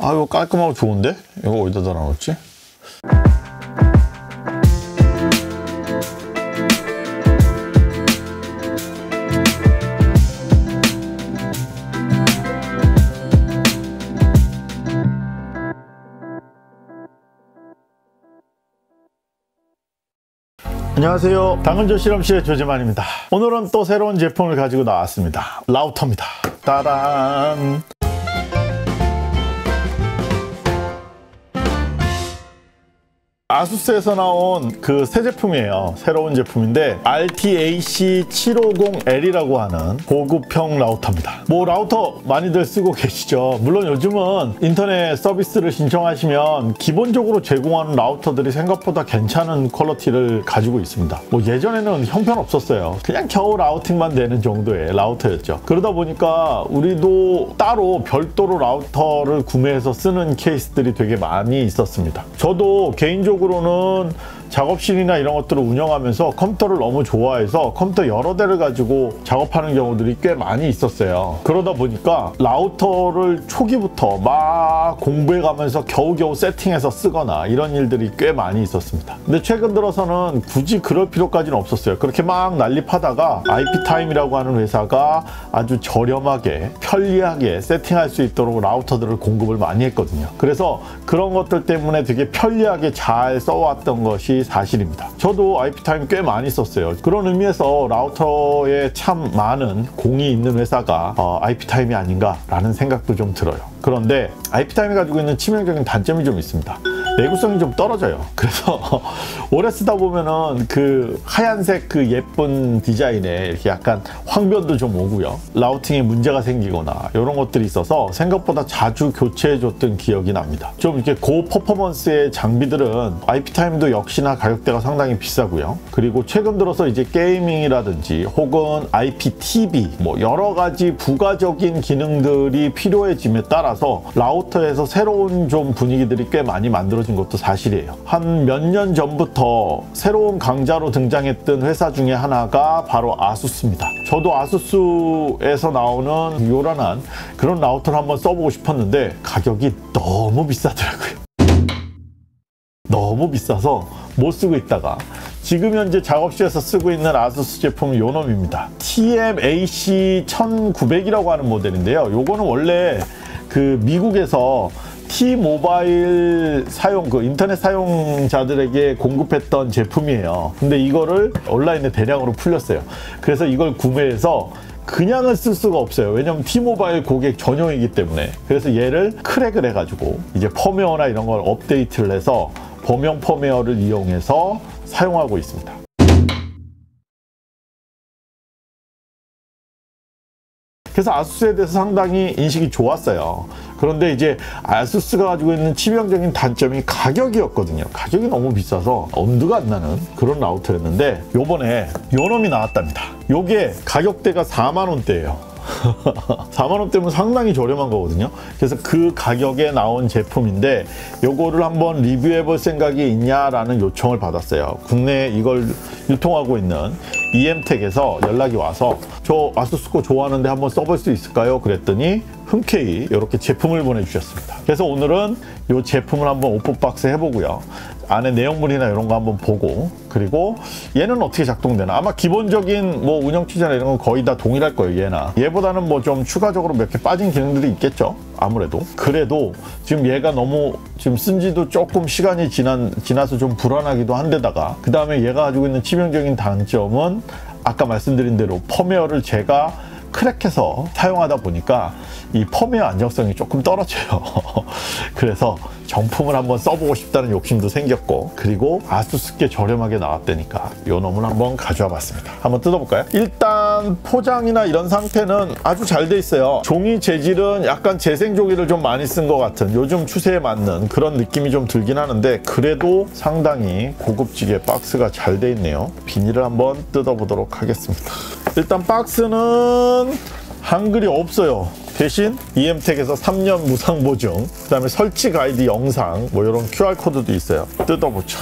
아, 이거 깔끔하고 좋은데? 이거 어디다 달아놨지? 안녕하세요, 당근조 실험실의 조재만입니다. 오늘은 또 새로운 제품을 가지고 나왔습니다. 라우터입니다. 따란! 아수스에서 나온 그 새 제품이에요. 새로운 제품인데 RTAC750L이라고 하는 고급형 라우터입니다. 뭐 라우터 많이들 쓰고 계시죠. 물론 요즘은 인터넷 서비스를 신청하시면 기본적으로 제공하는 라우터들이 생각보다 괜찮은 퀄리티를 가지고 있습니다. 뭐 예전에는 형편없었어요. 그냥 겨우 라우팅만 되는 정도의 라우터였죠. 그러다 보니까 우리도 따로 별도로 라우터를 구매해서 쓰는 케이스들이 되게 많이 있었습니다. 저도 개인적으로 작업실이나 이런 것들을 운영하면서 컴퓨터를 너무 좋아해서 컴퓨터 여러 대를 가지고 작업하는 경우들이 꽤 많이 있었어요. 그러다 보니까 라우터를 초기부터 막 공부해가면서 겨우겨우 세팅해서 쓰거나 이런 일들이 꽤 많이 있었습니다. 근데 최근 들어서는 굳이 그럴 필요까지는 없었어요. 그렇게 막 난립하다가 IP타임이라고 하는 회사가 아주 저렴하게 편리하게 세팅할 수 있도록 라우터들을 공급을 많이 했거든요. 그래서 그런 것들 때문에 되게 편리하게 잘 써왔던 것이 사실입니다. 저도 IP타임 꽤 많이 썼어요. 그런 의미에서 라우터에 참 많은 공이 있는 회사가 IP타임이 아닌가라는 생각도 좀 들어요. 그런데 IP타임이 가지고 있는 치명적인 단점이 좀 있습니다. 내구성이 좀 떨어져요. 그래서 오래 쓰다 보면은 그 하얀색 그 예쁜 디자인에 이렇게 약간 황변도 좀 오고요. 라우팅에 문제가 생기거나 이런 것들이 있어서 생각보다 자주 교체해줬던 기억이 납니다. 좀 이렇게 고 퍼포먼스의 장비들은 IP타임도 역시나 가격대가 상당히 비싸고요. 그리고 최근 들어서 이제 게이밍이라든지 혹은 IPTV 뭐 여러 가지 부가적인 기능들이 필요해짐에 따라서 라우터에서 새로운 좀 분위기들이 꽤 많이 만들어졌습니다. 것도 사실이에요. 한 몇 년 전부터 새로운 강자로 등장했던 회사 중에 하나가 바로 아수스입니다. 저도 아수스에서 나오는 요란한 그런 라우터를 한번 써보고 싶었는데 가격이 너무 비싸더라고요. 너무 비싸서 못 쓰고 있다가 지금 현재 작업실에서 쓰고 있는 아수스 제품은 요 놈입니다. TMAC1900이라고 하는 모델인데요. 요거는 원래 그 미국에서 T모바일 사용, 그 인터넷 사용자들에게 공급했던 제품이에요. 근데 이거를 온라인에 대량으로 풀렸어요. 그래서 이걸 구매해서 그냥은 쓸 수가 없어요. 왜냐면 T모바일 고객 전용이기 때문에. 그래서 얘를 크랙을 해가지고 이제 펌웨어나 이런 걸 업데이트를 해서 범용 펌웨어를 이용해서 사용하고 있습니다. 그래서 아수스에 대해서 상당히 인식이 좋았어요. 그런데 이제 아수스가 가지고 있는 치명적인 단점이 가격이었거든요. 가격이 너무 비싸서 엄두가 안 나는 그런 라우터였는데 요번에 요놈이 나왔답니다. 요게 가격대가 4만원대예요. 4만원대면 상당히 저렴한 거거든요. 그래서 그 가격에 나온 제품인데 요거를 한번 리뷰해 볼 생각이 있냐라는 요청을 받았어요. 국내에 이걸 유통하고 있는 EMT에서 연락이 와서 저 아수스 거 좋아하는데 한번 써볼 수 있을까요? 그랬더니 흔쾌히 이렇게 제품을 보내주셨습니다. 그래서 오늘은 이 제품을 한번 오픈박스 해보고요. 안에 내용물이나 이런 거 한번 보고 그리고 얘는 어떻게 작동되나 아마 기본적인 뭐 운영 취지나 이런 건 거의 다 동일할 거예요. 얘보다는 뭐 좀 추가적으로 몇 개 빠진 기능들이 있겠죠. 아무래도 그래도 지금 얘가 너무 지금 쓴지도 조금 시간이 지나서 좀 불안하기도 한데다가 그 다음에 얘가 가지고 있는 치명적인 단점은 아까 말씀드린 대로 펌웨어를 제가 크랙해서 사용하다 보니까 이 펌웨어 안정성이 조금 떨어져요. 그래서 정품을 한번 써보고 싶다는 욕심도 생겼고 그리고 아수스께 저렴하게 나왔다니까 요 놈을 한번 가져와 봤습니다. 한번 뜯어볼까요? 일단 포장이나 이런 상태는 아주 잘 돼 있어요. 종이 재질은 약간 재생종이를 좀 많이 쓴 것 같은 요즘 추세에 맞는 그런 느낌이 좀 들긴 하는데 그래도 상당히 고급지게 박스가 잘 돼 있네요. 비닐을 한번 뜯어보도록 하겠습니다. 일단 박스는 한글이 없어요. 대신 EMT에서 3년 무상 보증, 그 다음에 설치 가이드 영상, 뭐 이런 QR코드도 있어요. 뜯어보죠.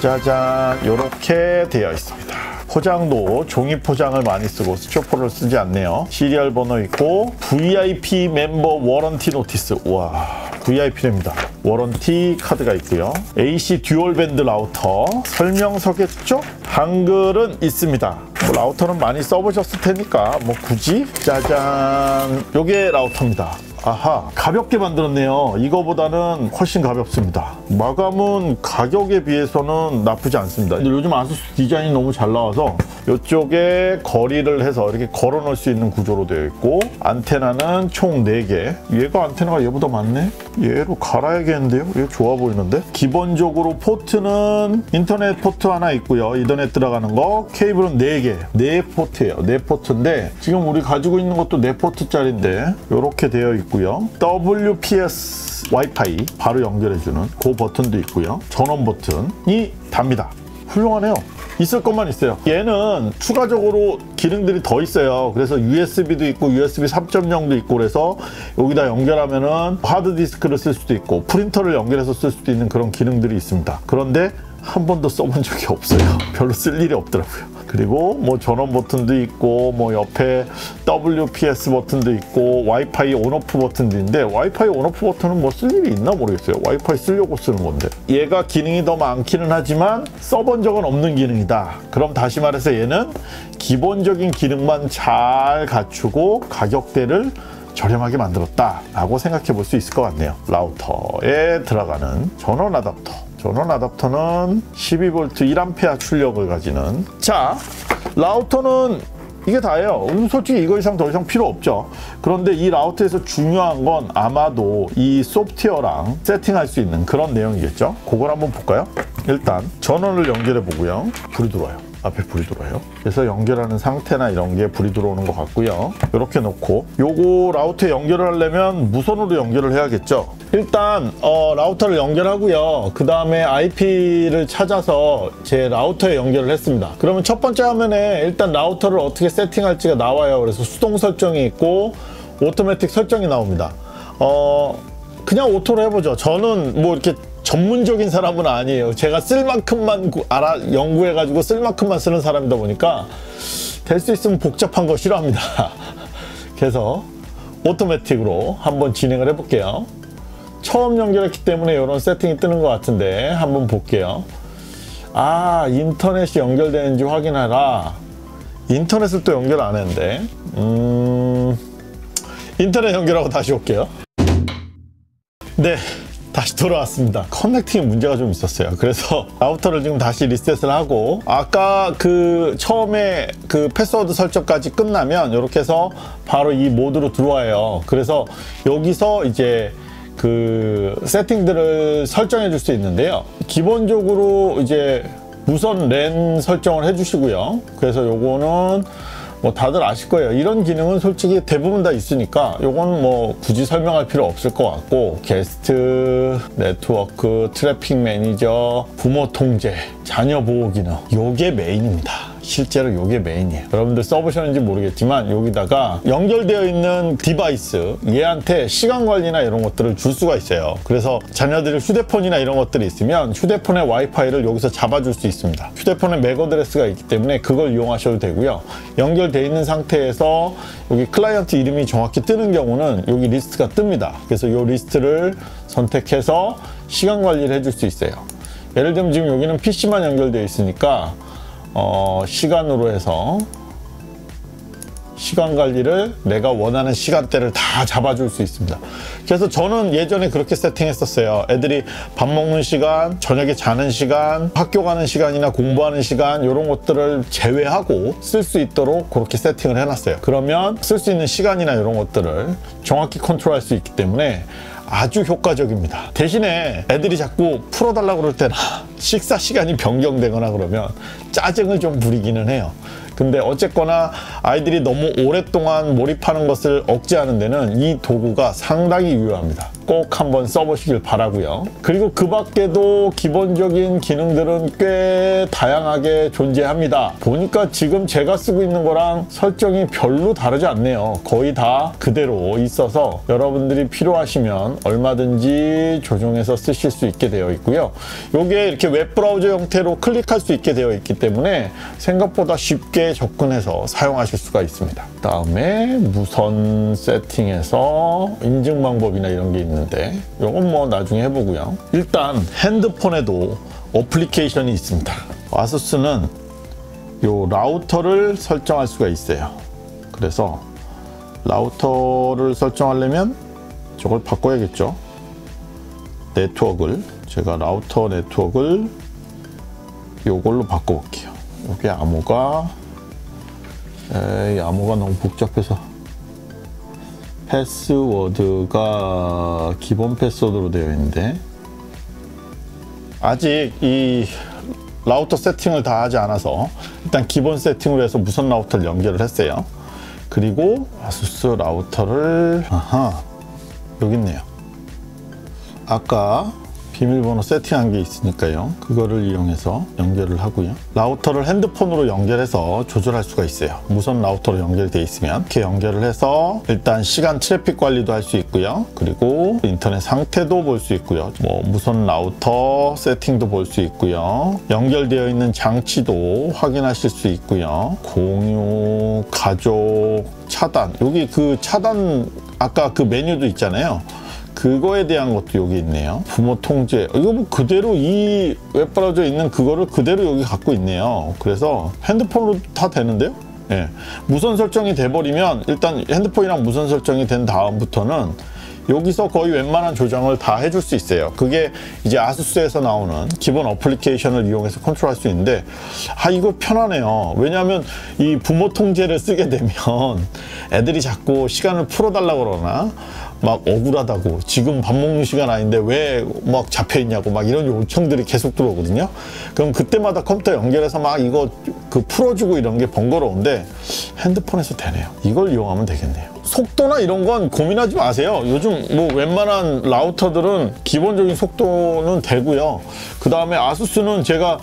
짜잔, 이렇게 되어 있습니다. 포장도 종이 포장을 많이 쓰고 스티로폼을 쓰지 않네요. 시리얼 번호 있고 VIP 멤버 워런티 노티스. 우와, VIP입니다. 워런티 카드가 있고요. AC 듀얼밴드 라우터, 설명서겠죠? 한글은 있습니다. 뭐 라우터는 많이 써보셨을 테니까 뭐 굳이. 짜잔, 요게 라우터입니다. 아하, 가볍게 만들었네요. 이거보다는 훨씬 가볍습니다. 마감은 가격에 비해서는 나쁘지 않습니다. 근데 요즘 아수스 디자인이 너무 잘 나와서 이쪽에 거리를 해서 이렇게 걸어 놓을 수 있는 구조로 되어 있고, 안테나는 총 4개. 얘가 안테나가 얘보다 많네? 얘로 갈아야겠는데요? 얘 좋아 보이는데? 기본적으로 포트는 인터넷 포트 하나 있고요. 이더넷 들어가는 거, 케이블은 4개. 4포트예요. 4포트인데 지금 우리 가지고 있는 것도 4포트짜리인데 이렇게 되어 있고, WPS 와이파이 바로 연결해주는 그 버튼도 있고요. 전원 버튼이 답니다. 훌륭하네요. 있을 것만 있어요. 얘는 추가적으로 기능들이 더 있어요. 그래서 USB도 있고 USB 3.0도 있고, 그래서 여기다 연결하면은 하드디스크를 쓸 수도 있고 프린터를 연결해서 쓸 수도 있는 그런 기능들이 있습니다. 그런데 한 번도 써본 적이 없어요. 별로 쓸 일이 없더라고요. 그리고 뭐 전원 버튼도 있고, 뭐 옆에 WPS 버튼도 있고, 와이파이 온오프 버튼도 있는데, 와이파이 온오프 버튼은 뭐 쓸 일이 있나 모르겠어요. 와이파이 쓰려고 쓰는 건데. 얘가 기능이 더 많기는 하지만 써본 적은 없는 기능이다. 그럼 다시 말해서 얘는 기본적인 기능만 잘 갖추고 가격대를 저렴하게 만들었다라고 생각해 볼 수 있을 것 같네요. 라우터에 들어가는 전원 아답터. 전원 아답터는 12V 1A 출력을 가지는. 자, 라우터는 이게 다예요. 솔직히 이거 이상 더 이상 필요 없죠. 그런데 이 라우터에서 중요한 건 아마도 이 소프트웨어랑 세팅할 수 있는 그런 내용이겠죠. 그걸 한번 볼까요? 일단 전원을 연결해 보고요. 불이 들어와요. 앞에 불이 들어와요. 그래서 연결하는 상태나 이런 게 불이 들어오는 것 같고요. 이렇게 놓고, 요거 라우터에 연결을 하려면 무선으로 연결을 해야겠죠. 일단 라우터를 연결하고요. 그 다음에 IP를 찾아서 제 라우터에 연결을 했습니다. 그러면 첫 번째 화면에 일단 라우터를 어떻게 세팅할지가 나와요. 그래서 수동 설정이 있고 오토매틱 설정이 나옵니다. 그냥 오토로 해보죠. 저는 뭐 이렇게 전문적인 사람은 아니에요. 제가 쓸 만큼만 연구해가지고 쓸 만큼만 쓰는 사람이다 보니까 될 수 있으면 복잡한 거 싫어합니다. 그래서 오토매틱으로 한번 진행을 해볼게요. 처음 연결했기 때문에 이런 세팅이 뜨는 것 같은데 한번 볼게요. 아, 인터넷이 연결되는지 확인하라. 인터넷을 또 연결 안 했는데. 인터넷 연결하고 다시 올게요. 네, 다시 돌아왔습니다. 커넥팅에 문제가 좀 있었어요. 그래서 라우터를 지금 다시 리셋을 하고, 아까 그 처음에 그 패스워드 설정까지 끝나면 이렇게 해서 바로 이 모드로 들어와요. 그래서 여기서 이제 그 세팅들을 설정해 줄 수 있는데요. 기본적으로 이제 무선 랜 설정을 해 주시고요. 그래서 요거는 뭐 다들 아실 거예요. 이런 기능은 솔직히 대부분 다 있으니까 요건 뭐 굳이 설명할 필요 없을 것 같고, 게스트, 네트워크, 트래픽 매니저, 부모 통제, 자녀 보호 기능, 요게 메인입니다. 실제로 요게 메인이에요. 여러분들 써보셨는지 모르겠지만 여기다가 연결되어 있는 디바이스, 얘한테 시간 관리나 이런 것들을 줄 수가 있어요. 그래서 자녀들이 휴대폰이나 이런 것들이 있으면 휴대폰의 와이파이를 여기서 잡아줄 수 있습니다. 휴대폰에 맥어드레스가 있기 때문에 그걸 이용하셔도 되고요. 연결되어 있는 상태에서 여기 클라이언트 이름이 정확히 뜨는 경우는 여기 리스트가 뜹니다. 그래서 이 리스트를 선택해서 시간 관리를 해줄 수 있어요. 예를 들면 지금 여기는 PC만 연결되어 있으니까 시간으로 해서 시간 관리를 내가 원하는 시간대를 다 잡아줄 수 있습니다. 그래서 저는 예전에 그렇게 세팅했었어요. 애들이 밥 먹는 시간, 저녁에 자는 시간, 학교 가는 시간이나 공부하는 시간, 이런 것들을 제외하고 쓸 수 있도록 그렇게 세팅을 해놨어요. 그러면 쓸 수 있는 시간이나 이런 것들을 정확히 컨트롤할 수 있기 때문에 아주 효과적입니다. 대신에 애들이 자꾸 풀어달라고 그럴 때나 식사 시간이 변경되거나 그러면 짜증을 좀 부리기는 해요. 근데 어쨌거나 아이들이 너무 오랫동안 몰입하는 것을 억제하는 데는 이 도구가 상당히 유효합니다. 꼭 한번 써보시길 바라고요. 그리고 그 밖에도 기본적인 기능들은 꽤 다양하게 존재합니다. 보니까 지금 제가 쓰고 있는 거랑 설정이 별로 다르지 않네요. 거의 다 그대로 있어서 여러분들이 필요하시면 얼마든지 조정해서 쓰실 수 있게 되어 있고요. 요게 이렇게 웹브라우저 형태로 클릭할 수 있게 되어 있기 때문에 생각보다 쉽게 접근해서 사용하실 수가 있습니다. 그 다음에 무선 세팅에서 인증 방법이나 이런 게 있는데, 있는데 이건 뭐 나중에 해보고요. 일단 핸드폰에도 어플리케이션이 있습니다. 아수스는 요 라우터를 설정할 수가 있어요. 그래서 라우터를 설정하려면 저걸 바꿔야겠죠. 네트워크를 제가 라우터 네트워크를 요걸로 바꿔볼게요. 여기 암호가 너무 복잡해서 패스워드가 기본 패스워드로 되어 있는데 아직 이 라우터 세팅을 다 하지 않아서 일단 기본 세팅으로 해서 무선 라우터를 연결을 했어요. 그리고 아수스 라우터를 여기 있네요. 아까 비밀번호 세팅한 게 있으니까요. 그거를 이용해서 연결을 하고요. 라우터를 핸드폰으로 연결해서 조절할 수가 있어요. 무선 라우터로 연결되어 있으면 이렇게 연결을 해서 일단 시간 트래픽 관리도 할 수 있고요. 그리고 인터넷 상태도 볼 수 있고요. 뭐 무선 라우터 세팅도 볼 수 있고요. 연결되어 있는 장치도 확인하실 수 있고요. 공유, 가족, 차단. 여기 그 차단 아까 그 메뉴도 있잖아요. 그거에 대한 것도 여기 있네요. 부모 통제. 이거 뭐 그대로 이 웹브라우저에 있는 그거를 그대로 여기 갖고 있네요. 그래서 핸드폰으로 다 되는데요. 예. 무선 설정이 돼버리면 일단 핸드폰이랑 무선 설정이 된 다음부터는 여기서 거의 웬만한 조정을 다 해줄 수 있어요. 그게 이제 아수스에서 나오는 기본 어플리케이션을 이용해서 컨트롤할 수 있는데 이거 편하네요. 왜냐하면 이 부모 통제를 쓰게 되면 애들이 자꾸 시간을 풀어달라고 그러나 막 억울하다고 지금 밥 먹는 시간 아닌데 왜 막 잡혀있냐고 막 이런 요청들이 계속 들어오거든요. 그럼 그때마다 컴퓨터 연결해서 막 이거 그 풀어주고 이런 게 번거로운데 핸드폰에서 되네요. 이걸 이용하면 되겠네요. 속도나 이런 건 고민하지 마세요. 요즘 뭐 웬만한 라우터들은 기본적인 속도는 되고요. 그 다음에 아수스는 제가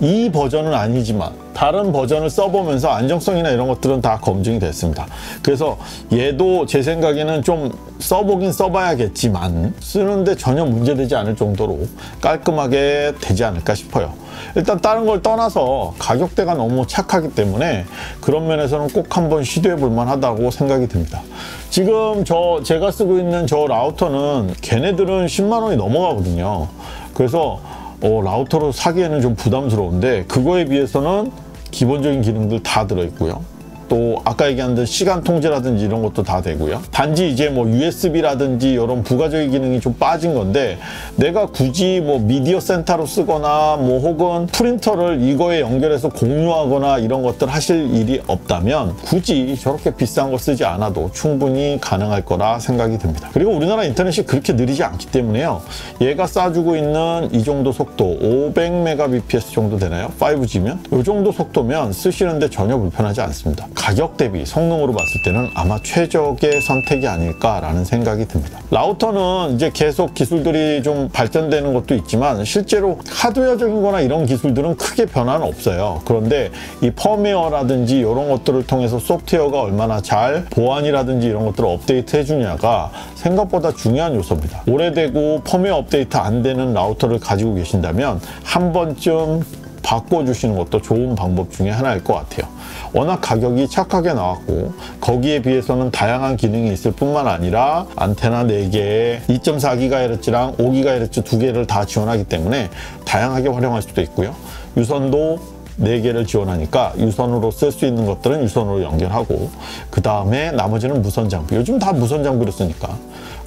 이 버전은 아니지만 다른 버전을 써보면서 안정성이나 이런 것들은 다 검증이 됐습니다. 그래서 얘도 제 생각에는 좀 써보긴 써봐야겠지만 쓰는데 전혀 문제되지 않을 정도로 깔끔하게 되지 않을까 싶어요. 일단 다른 걸 떠나서 가격대가 너무 착하기 때문에 그런 면에서는 꼭 한번 시도해 볼 만하다고 생각이 듭니다. 지금 제가 쓰고 있는 저 라우터는 걔네들은 10만 원이 넘어가거든요. 그래서 라우터로 사기에는 좀 부담스러운데 그거에 비해서는 기본적인 기능들 다 들어있고요. 또 아까 얘기한 듯 시간 통제라든지 이런 것도 다 되고요. 단지 이제 뭐 USB라든지 이런 부가적인 기능이 좀 빠진 건데 내가 굳이 뭐 미디어 센터로 쓰거나 뭐 혹은 프린터를 이거에 연결해서 공유하거나 이런 것들 하실 일이 없다면 굳이 저렇게 비싼 거 쓰지 않아도 충분히 가능할 거라 생각이 듭니다. 그리고 우리나라 인터넷이 그렇게 느리지 않기 때문에요. 얘가 싸주고 있는 이 정도 속도 500Mbps 정도 되나요? 5G면? 이 정도 속도면 쓰시는데 전혀 불편하지 않습니다. 가격 대비 성능으로 봤을 때는 아마 최적의 선택이 아닐까라는 생각이 듭니다. 라우터는 이제 계속 기술들이 좀 발전되는 것도 있지만 실제로 하드웨어적인 거나 이런 기술들은 크게 변화는 없어요. 그런데 이 펌웨어라든지 이런 것들을 통해서 소프트웨어가 얼마나 잘 보안이라든지 이런 것들을 업데이트 해주냐가 생각보다 중요한 요소입니다. 오래되고 펌웨어 업데이트 안 되는 라우터를 가지고 계신다면 한 번쯤 바꿔주시는 것도 좋은 방법 중에 하나일 것 같아요. 워낙 가격이 착하게 나왔고 거기에 비해서는 다양한 기능이 있을 뿐만 아니라 안테나 4개에 2.4GHz랑 5GHz 2개를 다 지원하기 때문에 다양하게 활용할 수도 있고요. 유선도 4개를 지원하니까 유선으로 쓸 수 있는 것들은 유선으로 연결하고 그 다음에 나머지는 무선 장비. 요즘 다 무선 장비로 쓰니까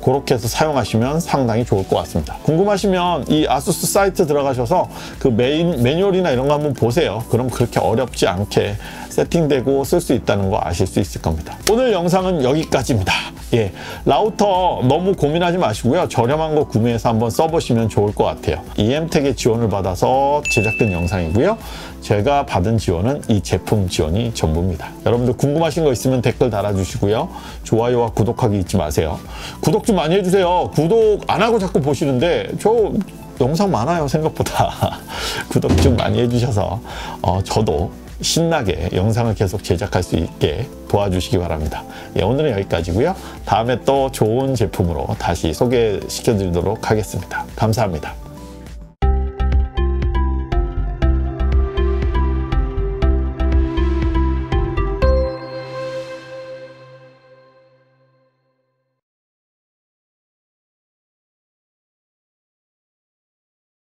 그렇게 해서 사용하시면 상당히 좋을 것 같습니다. 궁금하시면 이 아수스 사이트 들어가셔서 그 매뉴얼이나 이런 거 한번 보세요. 그럼 그렇게 어렵지 않게 세팅되고 쓸 수 있다는 거 아실 수 있을 겁니다. 오늘 영상은 여기까지입니다. 예, 라우터 너무 고민하지 마시고요. 저렴한 거 구매해서 한번 써보시면 좋을 것 같아요. EMT의 지원을 받아서 제작된 영상이고요. 제가 받은 지원은 이 제품 지원이 전부입니다. 여러분들 궁금하신 거 있으면 댓글 달아주시고요. 좋아요와 구독하기 잊지 마세요. 구독 좀 많이 해주세요. 구독 안 하고 자꾸 보시는데 저 영상 많아요 생각보다. 구독 좀 많이 해주셔서 저도 신나게 영상을 계속 제작할 수 있게 도와주시기 바랍니다. 예, 오늘은 여기까지고요. 다음에 또 좋은 제품으로 다시 소개시켜드리도록 하겠습니다. 감사합니다.